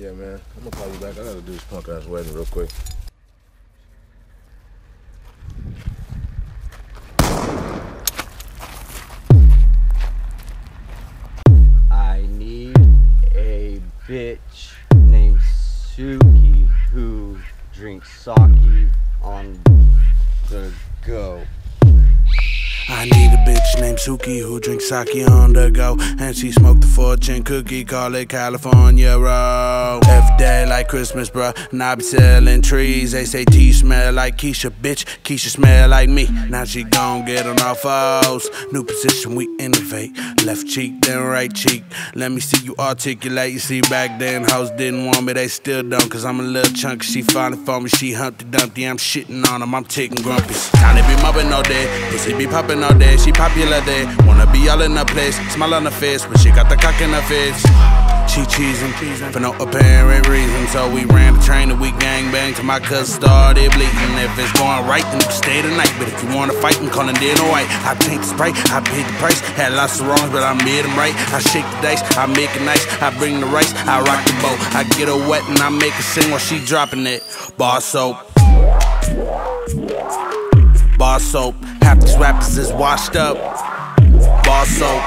yeah, man. I'm gonna call you back. I gotta do this punk ass wedding real quick. I need a bitch named Suki who drinks sake on the go. I need a bitch named Suki who drinks sake on the go, and she smoked the fortune cookie, call it California roll. Every day like Christmas, bruh, and I be selling trees. They say tea smell like Keisha, bitch, Keisha smell like me. Now she gon' get on our foes. New position, we innovate. Left cheek, then right cheek. Let me see you articulate. You see back then, hoes didn't want me, they still don't. Cause I'm a little chunk, she finally for me, she Humpty Dumpty. I'm shitting on them, I'm ticking grumpy. Time to be mobbing all day, pussy be popping all day, she popular there. Wanna be all in her place, smile on her face, but she got the cock in her face. She cheesing for no apparent reason, so we ran the train and we gangbang till my cousin started bleeding. If it's going right, then you stay the night, but if you wanna fight, I'm calling dead or white. I paint the Sprite, I paid the price, had lots of wrongs, but I made them right. I shake the dice, I make it nice, I bring the rice, I rock the boat, I get her wet and I make her sing while she dropping it. Bar soap, bar soap. Half these rappers is washed up. Bar soap,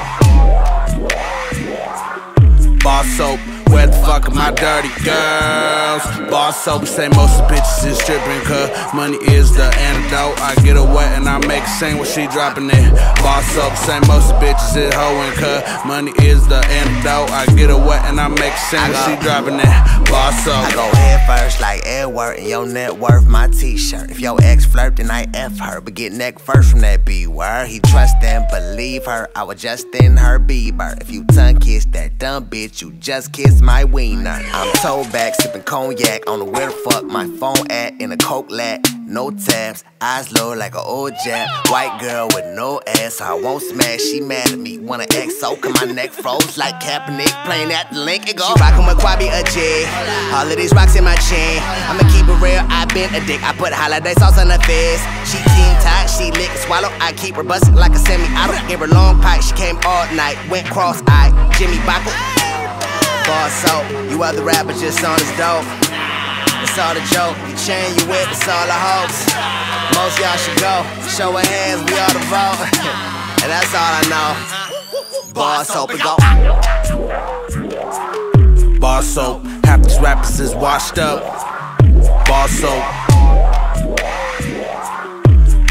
bar soap. Where the fuck are my dirty girls? Bar soap, say most of the bitches is stripping, cause money is the antidote. I get her wet and I make her sing when she dropping it. Bar soap, say most of the bitches is hoeing, cause money is the antidote. I get her wet and I make her sing when she dropping it. Bar soap. I go head first like Edward and your net worth my t-shirt. If your ex flirt then I F her, but get neck first from that B word. He trust and believe her, I was just in her Bieber. If you tongue kiss that dumb bitch, you just kiss my wiener. I'm towed back, sipping cognac on the where the fuck my phone at, in a coke lat, no tabs, eyes low like an old jab. White girl with no ass, so I won't smash. She mad at me, wanna XO, cause my neck froze like Kaepernick playing at the link and go. She rockin' with Kwabe a J, all of these rocks in my chain. I'ma keep it real, I been a dick, I put holiday sauce on her face. She team tight, she lick swallow, I keep her bustin' like a semi-auto. In her long pipe, she came all night, went cross-eyed, Jimmy Bockel. So, you other rappers just on this dope. It's all a joke, you chain you whip, it's all a hoax. Most y'all should go, show of hands, we all the vote. And that's all I know. Bar soap, it go. Bar soap, half these rappers is washed up. Bar soap,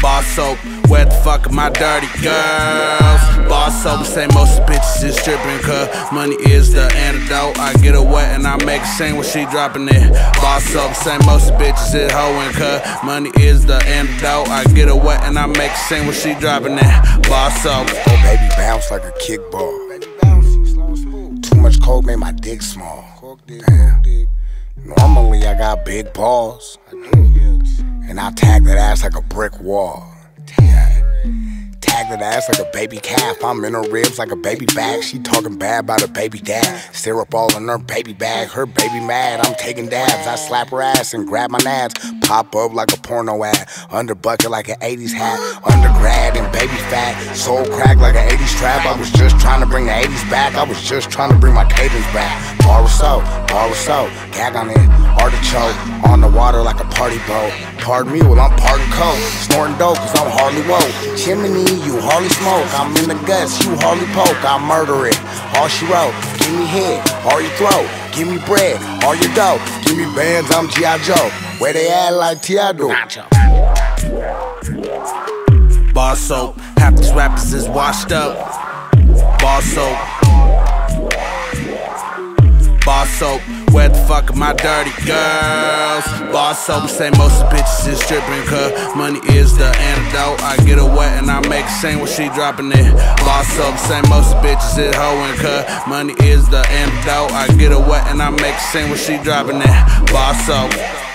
bar soap. Where the fuck are my dirty girls? Bar soap, say most of the bitches is stripping, cause money is the antidote. I get her wet and I make her sing when she dropping it. Bar soap, say most of the bitches is hoeing, cause money is the antidote. I get her wet and I make her sing when she dropping it. Bar soap. Oh baby bounce like a kickball. Too much coke made my dick small. Damn. Normally I got big balls, and I tag that ass like a brick wall. Tag that ass like a baby calf. I'm in her ribs like a baby back. She talking bad about a baby dad. Syrup all in her baby bag. Her baby mad, I'm taking dabs. I slap her ass and grab my nads. Pop up like a porno ad. Under bucket like an 80s hat. Undergrad and baby fat. Soul crack like an 80s trap. I was just trying to bring the 80s back. I was just trying to bring my cadence back. Bar soap, bar soap. Gag on it. Artichoke. On the water like a party boat. Pardon me, well I'm parting coke. Snorting dope cause I'm hardly woke. Chimney, you hardly smoke. I'm in the guts, you hardly poke. I murder it, all she wrote. Give me head, all your throat. Give me bread, all your dough. Give me bands, I'm G.I. Joe. Where they at like T.I. do. Bar soap, half these rappers is washed up. Bar soap, bar soap. Where the fuck are my dirty girls? Bar soap, say most of the bitches is stripping, cause money is the antidote. I get her wet and I make her sing when she dropping it. Bar soap, say most of the bitches is hoeing, cause money is the antidote. I get her wet and I make her sing when she dropping it. Bar soap.